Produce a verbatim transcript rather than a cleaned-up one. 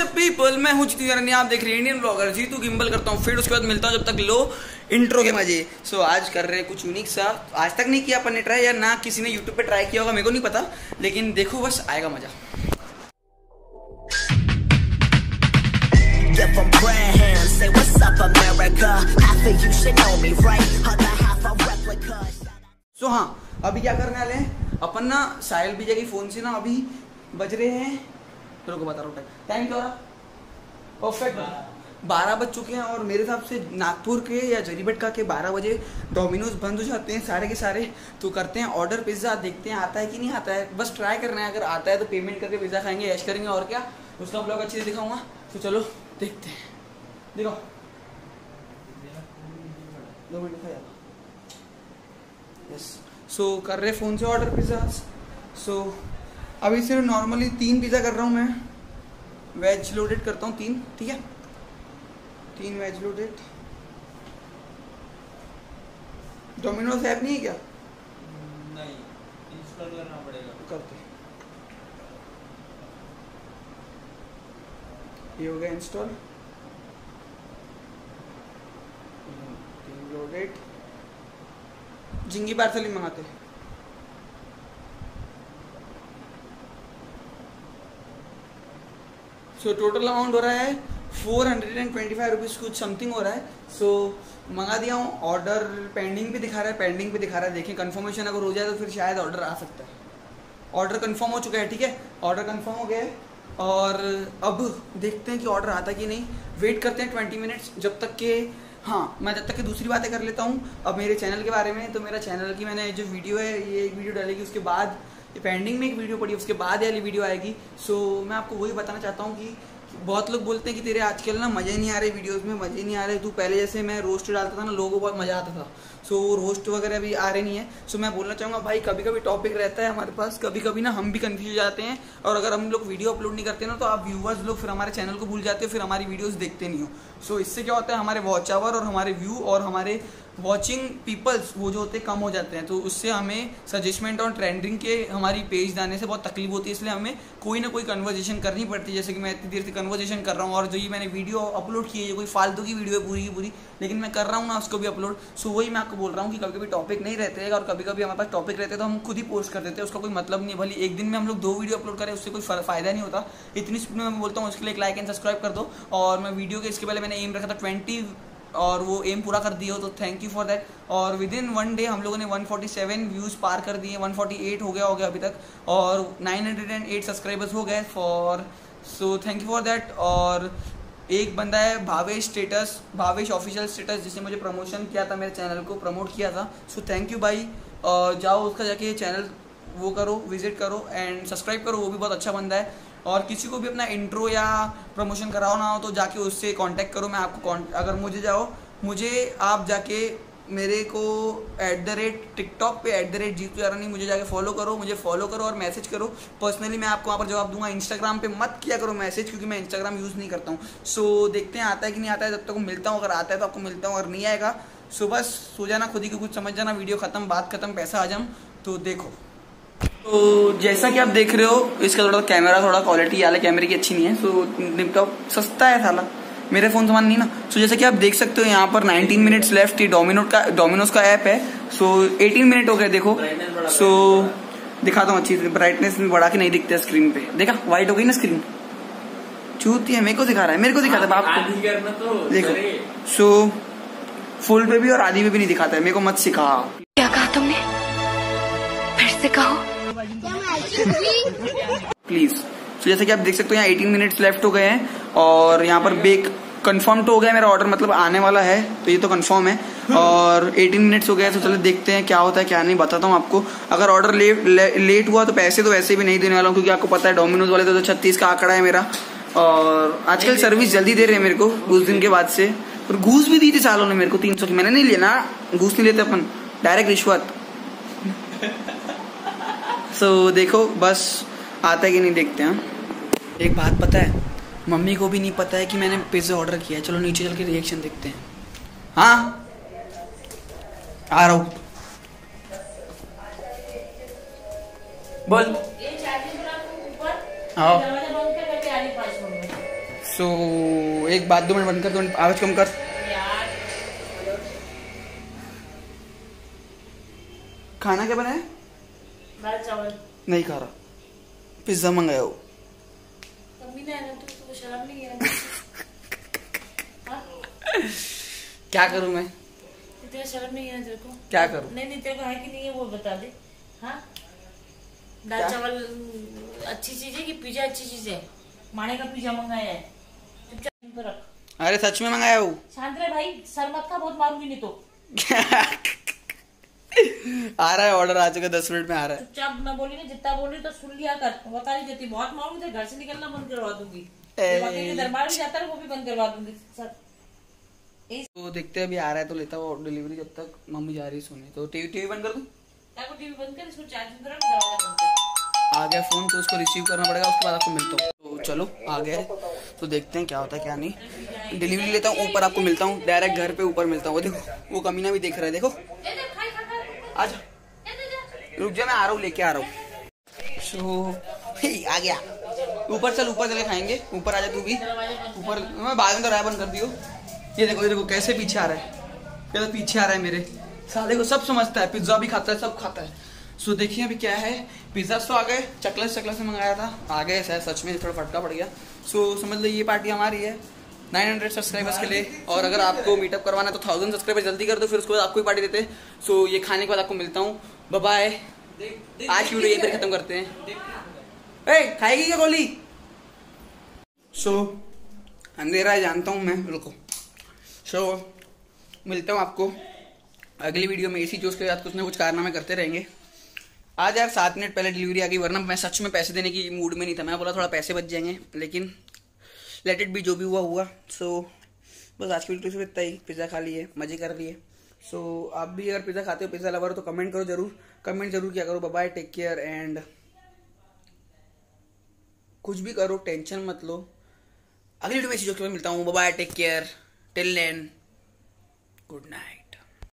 People मैं हूं जितनी आप देख रहे हैं इंडियन ब्लॉगर जीतू गिम्बल करता हूं, फिर उसके बाद मिलता हूं। जब तक लो इंट्रो के मजे। सो so, आज कर रहे हैं कुछ यूनिक सा, आज तक नहीं किया अपन ने ट्राई, या ना किसी ने यूट्यूब पे ट्राई किया होगा, मेरे को नहीं पता, लेकिन देखो बस आएगा मजा। सो so, हाँ अभी क्या करने वाले हैं अपन ना, साहिल भैया के फोन से ना अभी बज रहे हैं, रुको बता रहा हूँ टाइम क्या हो रहा है, परफेक्ट बारह बज चुके हैं। और मेरे हिसाब से नागपुर के या जरीबटका के बारह बजे डोमिनोज बंद हो जाते हैं सारे के सारे। तो करते हैं ऑर्डर पिज्ज़ा, देखते हैं आता है कि नहीं आता है, बस ट्राई करना है। अगर आता है तो पेमेंट करके पिज्ज़ा खाएंगे, ऐश करेंगे, और क्या उसका ब्लॉग अच्छे से दिखाऊंगा। तो चलो देखते हैं, देखो दो मिनट का। यस सो कर रहे फ़ोन से ऑर्डर पिज्ज़ा। सो अभी सिर्फ नॉर्मली तीन पिज़्ज़ा कर रहा हूँ मैं, वेज लोडेड करता हूँ तीन, ठीक है, तीन वेज लोडेड। डोमिनोज ऐप नहीं है क्या? नहीं, इंस्टॉल करना पड़ेगा। करते ये हो गया इंस्टॉल, तीन लोडेड। जिंगी पार्सल ही मंगाते हैं। सो टोटल अमाउंट हो रहा है four hundred and twenty five rupees कुछ समथिंग हो रहा है। सो so, मंगा दिया हूँ, ऑर्डर पेंडिंग भी दिखा रहा है, पेंडिंग भी दिखा रहा है। देखें कंफर्मेशन अगर हो जाए तो फिर शायद ऑर्डर आ सकता है। ऑर्डर कंफर्म हो चुका है, ठीक है, ऑर्डर कंफर्म हो गया है। और अब देखते हैं कि ऑर्डर आता कि नहीं, वेट करते हैं ट्वेंटी मिनट्स। जब तक के हाँ मैं जब तक की दूसरी बातें कर लेता हूँ। अब मेरे चैनल के बारे में, तो मेरा चैनल की मैंने जो वीडियो है ये एक वीडियो डालेगी, उसके बाद पेंडिंग में एक वीडियो पड़ी, उसके बाद वाली वीडियो आएगी। सो so, मैं आपको वही बताना चाहता हूँ कि बहुत लोग बोलते हैं कि तेरे आजकल ना मज़े नहीं आ रहे वीडियोस में, मज़े नहीं आ रहे। तू पहले जैसे मैं रोस्ट डालता था ना, लोगों को बहुत मज़ा आता था। सो so, रोस्ट वगैरह भी आ रहे नहीं है। सो so, मैं बोलना चाहूँगा भाई, कभी कभी टॉपिक रहता है हमारे पास, कभी कभी ना हम भी कन्फ्यूज हो जाते हैं। और अगर हम लोग वीडियो अपलोड नहीं करते ना, तो आप व्यूवर्स लोग फिर हमारे चैनल को भूल जाते हो, फिर हमारी वीडियोज़ देखते नहीं हो। सो so, इससे क्या होता है, हमारे वॉच आवर और हमारे व्यू और हमारे वॉचिंग पीपल्स वो जो होते हैं कम हो जाते हैं। तो उससे हमें सजेस्टमेंट और ट्रेंडिंग के हमारी पेज डालने से बहुत तकलीफ होती है, इसलिए हमें कोई ना कोई कन्वर्जेशन करनी पड़ती है। जैसे कि मैं इतनी देर से कन्वर्जेशन कर रहा हूँ, और जो ये मैंने वीडियो अपलोड की है ये कोई फालतू की वीडियो है पूरी की पूरी, लेकिन मैं कर रहा हूँ ना उसको भी अपलोड। सो वही मैं आपको बोल रहा हूँ कि कभी कभी टॉपिक नहीं रहते हैं, और कभी कभी हमारे पास टॉपिक रहते हैं तो हम खुद ही पोस्ट कर देते हैं, उसका कोई मतलब नहीं। भले एक दिन में हम लोग दो वीडियो अपलोड करें, उससे कोई फायदा नहीं होता। इतनी स्पीड में मैं बोलता हूँ, उसके लिए एक लाइक एंड सब्सक्राइब कर दो। और मैं वीडियो के इसके पहले मैंने एम रखा था ट्वेंटी, और वो एम पूरा कर दिए हो, तो थैंक यू फॉर दैट। और विद इन वन डे हम लोगों ने वन फोर्टी सेवन व्यूज़ पार कर दिए, वन फोर्टी एट हो गया हो गया अभी तक, और nine hundred and eight subscribers हो गए for, so thank you for that. और एक बंदा है Bhavesh status, Bhavesh official status, जिसने मुझे प्रमोशन किया था, मेरे चैनल को प्रमोट किया था। सो थैंक यू भाई, और जाओ उसका जाके चैनल वो करो, विजिट करो एंड सब्सक्राइब करो, वो भी बहुत अच्छा बंदा है। और किसी को भी अपना इंट्रो या प्रमोशन कराना हो तो जाके उससे कांटेक्ट करो। मैं आपको अगर मुझे जाओ मुझे आप जाके मेरे को एट द रेट टिकटॉक पर at the rate Jitu Yarani मुझे जाके फॉलो करो, मुझे फॉलो करो और मैसेज करो। पर्सनली मैं आपको वहाँ पर जवाब दूंगा। इंस्टाग्राम पे मत किया करो मैसेज, क्योंकि मैं इंस्टाग्राम यूज़ नहीं करता हूँ। सो so, देखते हैं आता है कि नहीं आता है, जब तक मिलता हूँ, अगर आता है तो आपको मिलता हूँ, अगर नहीं आएगा सो बस सो जाना, खुद ही कुछ समझ जाना। वीडियो ख़त्म, बात ख़त्म, पैसा हजम। तो देखो, तो जैसा कि आप देख रहे हो, इसका थोड़ा कैमरा थोड़ा क्वालिटी वाला, कैमरे की अच्छी नहीं है। सो लैपटॉप सस्ता है साला, मेरे फ़ोन सामान नहीं ना। सो जैसा कि आप देख सकते हो यहाँ पर नाइनटीन मिनट्स लेफ्ट। ये डोमिनोज का डोमिनोज का ऐप है। सो एटीन मिनट हो गए, देखो। सो दिखाता हूँ अच्छी से, ब्राइटनेस बढ़ा के नहीं दिखता स्क्रीन पे, देखा वाइट हो गई ना स्क्रीन, चूती है मेरे को दिखा रहा है, मेरे को दिखाता है आपको, देखो। सो फुल पे भी और आधी पे भी नहीं दिखाता है, मेरे को मत सिखा। क्या कहा तुमने, फिर से कहो प्लीज। तो जैसे कि आप देख सकते हो यहाँ एटीन मिनट्स लेफ्ट हो गए हैं, और यहाँ पर बेक कंफर्म तो हो गया मेरा ऑर्डर, मतलब आने वाला है, तो ये तो कंफर्म है। और एटीन मिनट्स हो गए, तो चलो देखते हैं क्या होता है क्या नहीं, बताता हूँ आपको। अगर ऑर्डर ले, ले, लेट हुआ तो पैसे तो वैसे भी नहीं देने वाला हूँ, क्योंकि आपको पता है डोमिनोज वाले तो छत्तीस का आंकड़ा है मेरा, और आजकल सर्विस जल्दी दे रहे हैं मेरे को उस दिन के बाद से। और घूस भी दी थी सालों ने मेरे को तीन सौ की, मैंने नहीं लिया ना, घूस नहीं लेते अपन, डायरेक्ट रिश्वत। सो so, देखो बस आता है कि नहीं, देखते हैं। एक बात पता है, मम्मी को भी नहीं पता है कि मैंने पिज्ज़ा ऑर्डर किया है। चलो नीचे चल के रिएक्शन देखते हैं। हाँ आ रहा हूँ, बोल। हाँ सो so, एक बात दो मिनट बंद कर, दो मिनट आवाज कम कर। खाना क्या बनाया? दाल चावल। नहीं खा रहा, पिज्जा मंगाया हो। मम्मी ने ना तुमको शर्म नहीं है? क्या करूं मैं? तेरे शर्म नहीं है तेरे को? क्या करूं? नहीं नहीं तेरे को है कि नहीं है वो बता दे। हाँ दाल चावल अच्छी चीज है कि पिज्जा अच्छी चीज है? माने का पिज्जा मंगाया है, चुपचाप पर रख। अरे सच में मंगाया हूँ। शांत रह भाई, सर मत खा, बहुत मारूंगी नहीं तो। आ रहा है ऑर्डर, आ चुका, दस मिनट में आ रहा है। चुपचाप मैं बोली ना, जितना बोल रही तो सुन लिया कर, बता नहीं देती। बहुत मारूंगी तो घर से निकलना बंद करवा दूंगी। दरबार में जाता है वो भी बंद करवा दूंगी सर। तो देखते हैं अभी आ रहा है तो लेता हूँ डिलीवरी, जब तक मम्मी जा रही सोने। तो टीवी टीवी बंद कर दूं? टीवी बंद कर, इसको चार्जिंग करा, दरवाजा बंद कर। आ गया फ़ोन तो उसको रिसीव करना पड़ेगा, उसके बाद आपको मिलता हूँ। तो चलो आ गया है, तो देखते हैं क्या होता है क्या नहीं। डिलीवरी लेता हूँ, ऊपर आपको मिलता हूँ, डायरेक्ट घर पे ऊपर मिलता हूँ। देखो वो कमीना भी देख रहा है, देखो। अच्छा रुक जा, मैं आ रहा हूँ, लेके आ रहा हूँ। सो आ गया, ऊपर चल, ऊपर चले खाएंगे। ऊपर आ जा तू भी, ऊपर मैं बाद में दरवाजा बंद कर दियो। ये देखो ये देखो कैसे पीछे आ रहा है, ये तो पीछे आ रहा है मेरे साले को। सब समझता है, पिज्ज़ा भी खाता है, सब खाता है। सो so, देखिए अभी क्या है, पिज्ज़ा तो आ गए, चकलेट चकलेट से मंगाया था, आ गए। सर सच में थोड़ा फटका पड़ गया। सो so, समझ लो ये पार्टी हमारी है नौ सौ सब्सक्राइबर्स के लिए। और अगर आपको मीटअप करवाना है तो थाउजेंड सब्सक्राइबर जल्दी कर दो, फिर उसके बाद आपको ही पार्टी देते हैं। so, सो ये खाने के बाद आपको मिलता हूँ, बाय बाय। आज की वीडियो यहीं पर ख़त्म करते हैं। ए खाएगी क्या गोली? सो so, अंधेरा जानता हूँ मैं, रुको। सो so, मिलता हूँ आपको अगली वीडियो में, इसी जोश के साथ कुछ ना कुछ कारनामे करते रहेंगे। आज यार सात मिनट पहले डिलीवरी आ गई, वरना मैं सच में पैसे देने की मूड में नहीं था। मैं बोला थोड़ा पैसे बच जाएंगे, लेकिन लेट इट भी, जो भी हुआ हुआ। सो so, बस आज की वीडियो सिर्फ इतना ही। पिज़्ज़ा खा लिए, मज़े कर लिए। सो so, आप भी अगर पिज़्ज़ा खाते हो, पिज़्ज़ा लवर हो, तो कमेंट करो जरूर, कमेंट जरूर किया करो। बाय, टेक केयर एंड कुछ भी करो, टेंशन मत लो। अगली वीडियो में इसी जोश के साथ मिलता हूँ, bye, take care, till then, good night.